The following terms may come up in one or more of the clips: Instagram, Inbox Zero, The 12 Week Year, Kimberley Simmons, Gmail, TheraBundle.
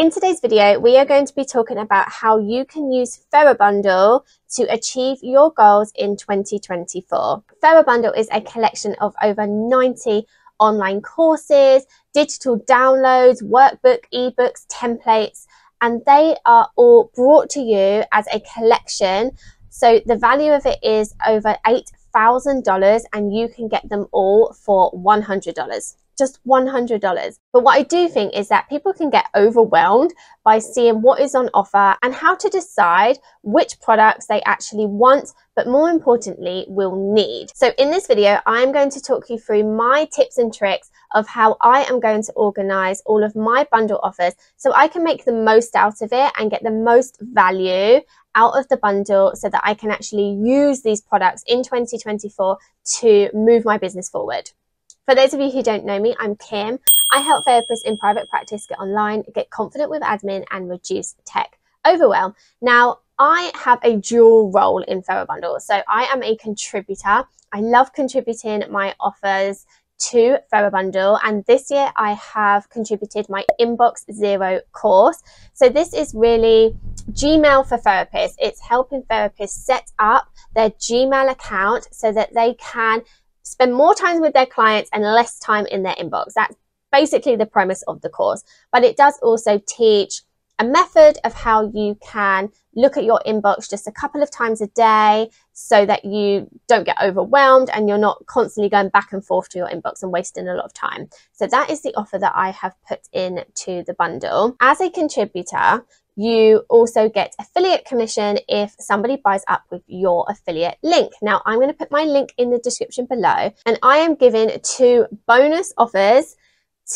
In today's video, we are going to be talking about how you can use TheraBundle to achieve your goals in 2024. TheraBundle is a collection of over 90 online courses, digital downloads, workbook, ebooks, templates, and they are all brought to you as a collection. So the value of it is over $8,000 and you can get them all for $100. Just $100. But what I do think is that people can get overwhelmed by seeing what is on offer and how to decide which products they actually want, but more importantly, will need. So in this video, I'm going to talk you through my tips and tricks of how I am going to organize all of my bundle offers so I can make the most out of it and get the most value out of the bundle so that I can actually use these products in 2024 to move my business forward. For those of you who don't know me, I'm Kim. I help therapists in private practice get online, get confident with admin, and reduce tech overwhelm. Now, I have a dual role in TheraBundle. So I am a contributor. I love contributing my offers to TheraBundle, and this year I have contributed my Inbox Zero course. So this is really Gmail for therapists. It's helping therapists set up their Gmail account so that they can spend more time with their clients and less time in their inbox. That's basically the premise of the course. But it does also teach a method of how you can look at your inbox just a couple of times a day so that you don't get overwhelmed and you're not constantly going back and forth to your inbox and wasting a lot of time. So that is the offer that I have put in to the bundle. As a contributor, you also get affiliate commission if somebody buys up with your affiliate link. Now, I'm going to put my link in the description below, and I am giving 2 bonus offers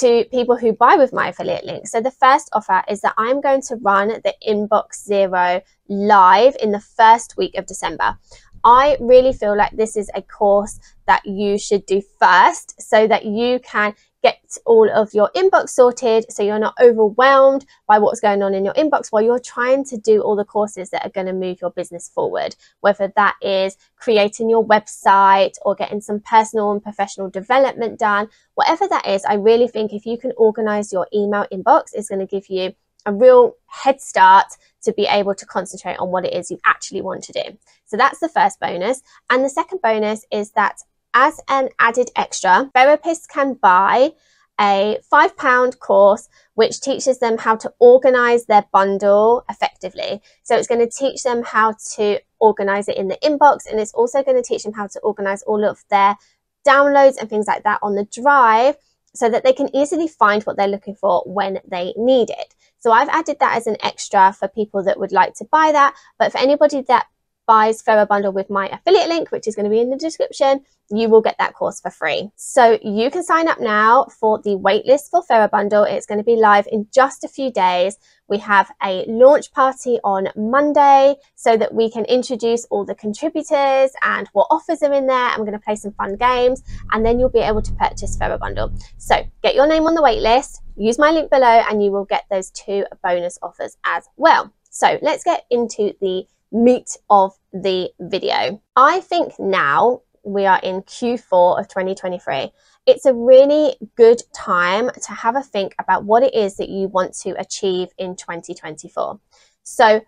to people who buy with my affiliate link. So the first offer is that I'm going to run the Inbox Zero live in the first week of December. I really feel like this is a course that you should do first so that you can get all of your inbox sorted so you're not overwhelmed by what's going on in your inbox while you're trying to do all the courses that are going to move your business forward, whether that is creating your website or getting some personal and professional development done. Whatever that is, I really think if you can organize your email inbox, it's going to give you a real head start to be able to concentrate on what it is you actually want to do. So that's the first bonus. And the second bonus is that as an added extra, therapists can buy a £5 course which teaches them how to organise their bundle effectively. So it's going to teach them how to organise it in the inbox, and it's also going to teach them how to organise all of their downloads and things like that on the drive so that they can easily find what they're looking for when they need it. So I've added that as an extra for people that would like to buy that, but for anybody that buys TheraBundle with my affiliate link, which is going to be in the description, you will get that course for free. So you can sign up now for the waitlist for TheraBundle. It's going to be live in just a few days. We have a launch party on Monday so that we can introduce all the contributors and what offers are in there. I'm going to play some fun games, and then you'll be able to purchase TheraBundle. So get your name on the waitlist, use my link below, and you will get those 2 bonus offers as well. So let's get into the meat of the video. I think now we are in Q4 of 2023. It's a really good time to have a think about what it is that you want to achieve in 2024. So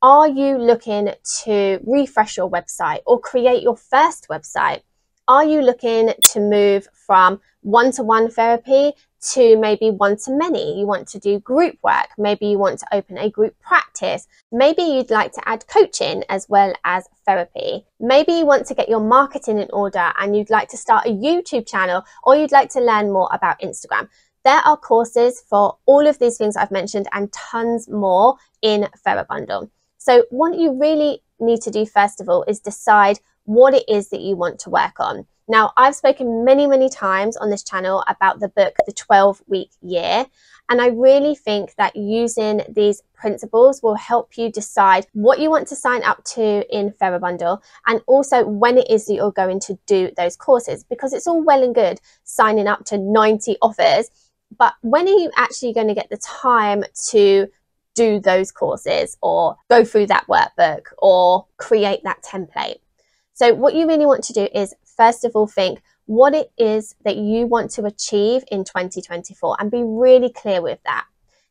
are you looking to refresh your website or create your first website? Are you looking to move from one-to-one therapy to maybe one-to-many? You want to do group work. Maybe you want to open a group practice. Maybe you'd like to add coaching as well as therapy. Maybe you want to get your marketing in order and you'd like to start a YouTube channel, or you'd like to learn more about Instagram. There are courses for all of these things I've mentioned and tons more in TheraBundle. So what you really need to do first of all is decide what it is that you want to work on. Now, I've spoken many, many times on this channel about the book, The 12 Week Year, and I really think that using these principles will help you decide what you want to sign up to in TheraBundle, and also when it is that you're going to do those courses, because it's all well and good signing up to 90 offers, but when are you actually going to get the time to do those courses or go through that workbook or create that template? So what you really want to do is first of all think what it is that you want to achieve in 2024 and be really clear with that.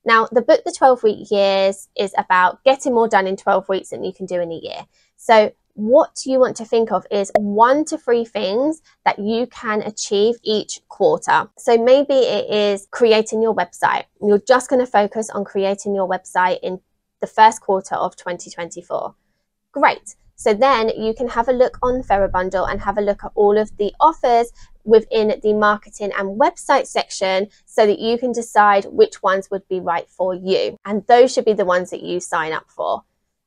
Now, the book, The 12 Week Years, is about getting more done in 12 weeks than you can do in a year. So what you want to think of is 1 to 3 things that you can achieve each quarter. So maybe it is creating your website. You're just going to focus on creating your website in the first quarter of 2024. Great. So then you can have a look on TheraBundle and have a look at all of the offers within the marketing and website section so that you can decide which ones would be right for you. And those should be the ones that you sign up for.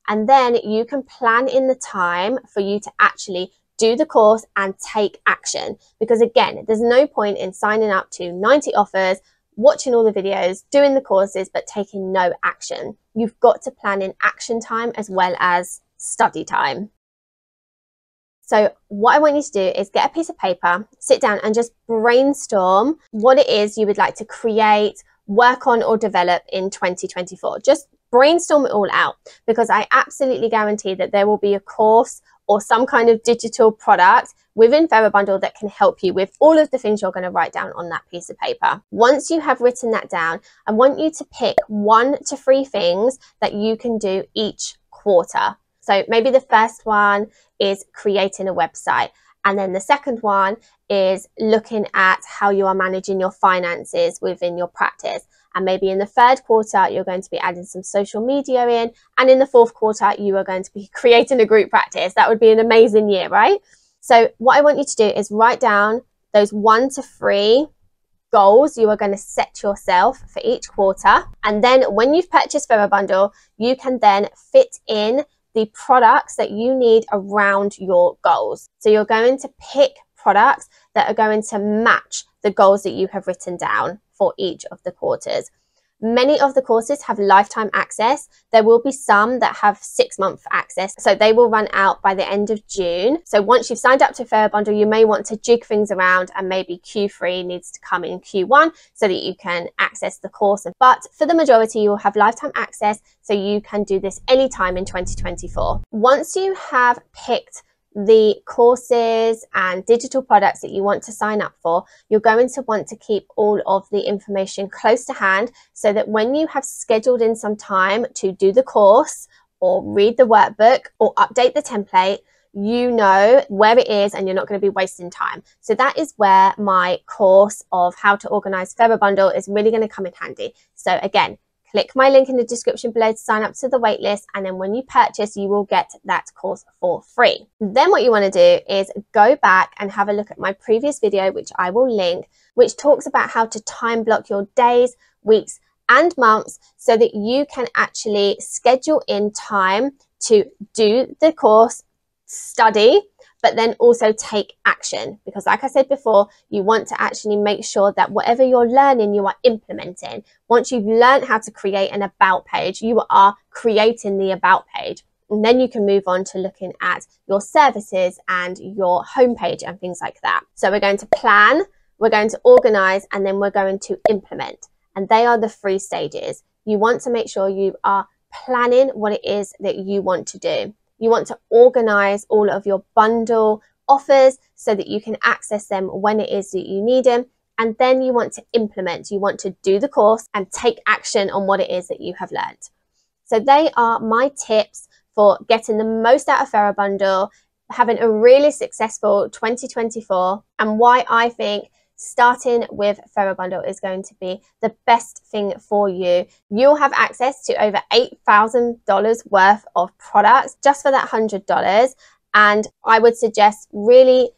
And then you can plan in the time for you to actually do the course and take action. Because again, there's no point in signing up to 90 offers, watching all the videos, doing the courses, but taking no action. You've got to plan in action time as well as study time. So what I want you to do is get a piece of paper, sit down and just brainstorm what it is you would like to create, work on or develop in 2024. Just brainstorm it all out, because I absolutely guarantee that there will be a course or some kind of digital product within TheraBundle that can help you with all of the things you're going to write down on that piece of paper. Once you have written that down, I want you to pick 1 to 3 things that you can do each quarter. So maybe the first one is creating a website. And then the second one is looking at how you are managing your finances within your practice. And maybe in the third quarter, you're going to be adding some social media in. And in the fourth quarter, you are going to be creating a group practice. That would be an amazing year, right? So what I want you to do is write down those 1 to 3 goals you are going to set yourself for each quarter. And then when you've purchased TheraBundle, you can then fit in the products that you need around your goals. So you're going to pick products that are going to match the goals that you have written down for each of the quarters. Many of the courses have lifetime access. There will be some that have 6-month access, so they will run out by the end of June. So once you've signed up to TheraBundle, you may want to jig things around and maybe Q3 needs to come in Q1 so that you can access the course. But for the majority, you will have lifetime access, so you can do this anytime in 2024. Once you have picked the courses and digital products that you want to sign up for, you're going to want to keep all of the information close to hand so that when you have scheduled in some time to do the course or read the workbook or update the template, you know where it is and you're not going to be wasting time. So that is where my course of how to organize TheraBundle is really going to come in handy. So again, click my link in the description below to sign up to the waitlist, and then when you purchase, you will get that course for free. Then what you want to do is go back and have a look at my previous video, which I will link, which talks about how to time block your days, weeks, and months so that you can actually schedule in time to do the course, study, but then also take action. Because like I said before, you want to actually make sure that whatever you're learning, you are implementing. Once you've learned how to create an about page, you are creating the about page. And then you can move on to looking at your services and your homepage and things like that. So we're going to plan, we're going to organize, and then we're going to implement. And they are the 3 stages. You want to make sure you are planning what it is that you want to do. You want to organize all of your bundle offers so that you can access them when it is that you need them. And then you want to implement. You want to do the course and take action on what it is that you have learned. So they are my tips for getting the most out of TheraBundle, having a really successful 2024, and why I think starting with TheraBundle is going to be the best thing for you. You'll have access to over $8,000 worth of products just for that $100. And I would suggest really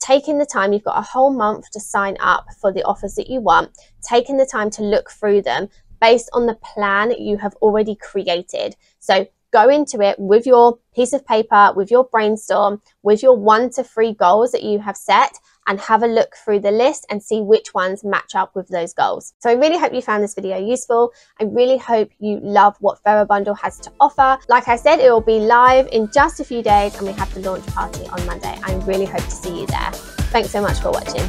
taking the time. You've got a whole month to sign up for the offers that you want, taking the time to look through them based on the plan you have already created. So go into it with your piece of paper, with your brainstorm, with your 1 to 3 goals that you have set, and have a look through the list and see which ones match up with those goals. So I really hope you found this video useful. I really hope you love what TheraBundle has to offer. Like I said, it will be live in just a few days and we have the launch party on Monday. I really hope to see you there. Thanks so much for watching.